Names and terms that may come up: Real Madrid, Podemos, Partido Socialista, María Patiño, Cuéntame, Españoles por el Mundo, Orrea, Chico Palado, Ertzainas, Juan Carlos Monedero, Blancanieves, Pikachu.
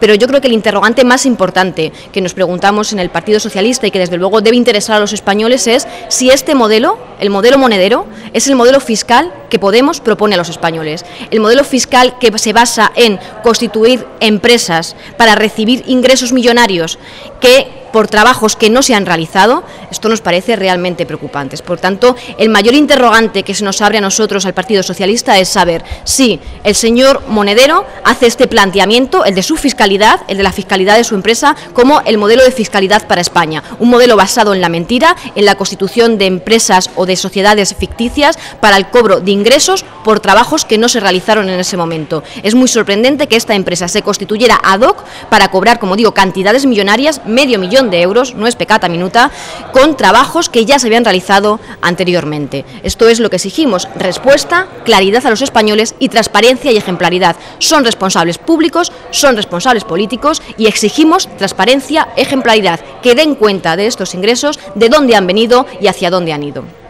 pero yo creo que el interrogante más importante que nos preguntamos en el Partido Socialista y que desde luego debe interesar a los españoles es si este modelo, el modelo Monedero, es el modelo fiscal que Podemos propone a los españoles. El modelo fiscal que se basa en constituir empresas para recibir ingresos millonarios que por trabajos que no se han realizado, esto nos parece realmente preocupante. Por tanto, el mayor interrogante que se nos abre a nosotros, al Partido Socialista, es saber si el señor Monedero hace este planteamiento, el de su fiscalidad, el de la fiscalidad de su empresa, como el modelo de fiscalidad para España. Un modelo basado en la mentira, en la constitución de empresas o de sociedades ficticias para el cobro de ingresos por trabajos que no se realizaron en ese momento. Es muy sorprendente que esta empresa se constituyera ad hoc para cobrar, como digo, cantidades millonarias, medio millón de euros, no es peccata minuta, con trabajos que ya se habían realizado anteriormente. Esto es lo que exigimos: respuesta, claridad a los españoles y transparencia y ejemplaridad. Son responsables públicos, son responsables políticos y exigimos transparencia, ejemplaridad, que den cuenta de estos ingresos, de dónde han venido y hacia dónde han ido.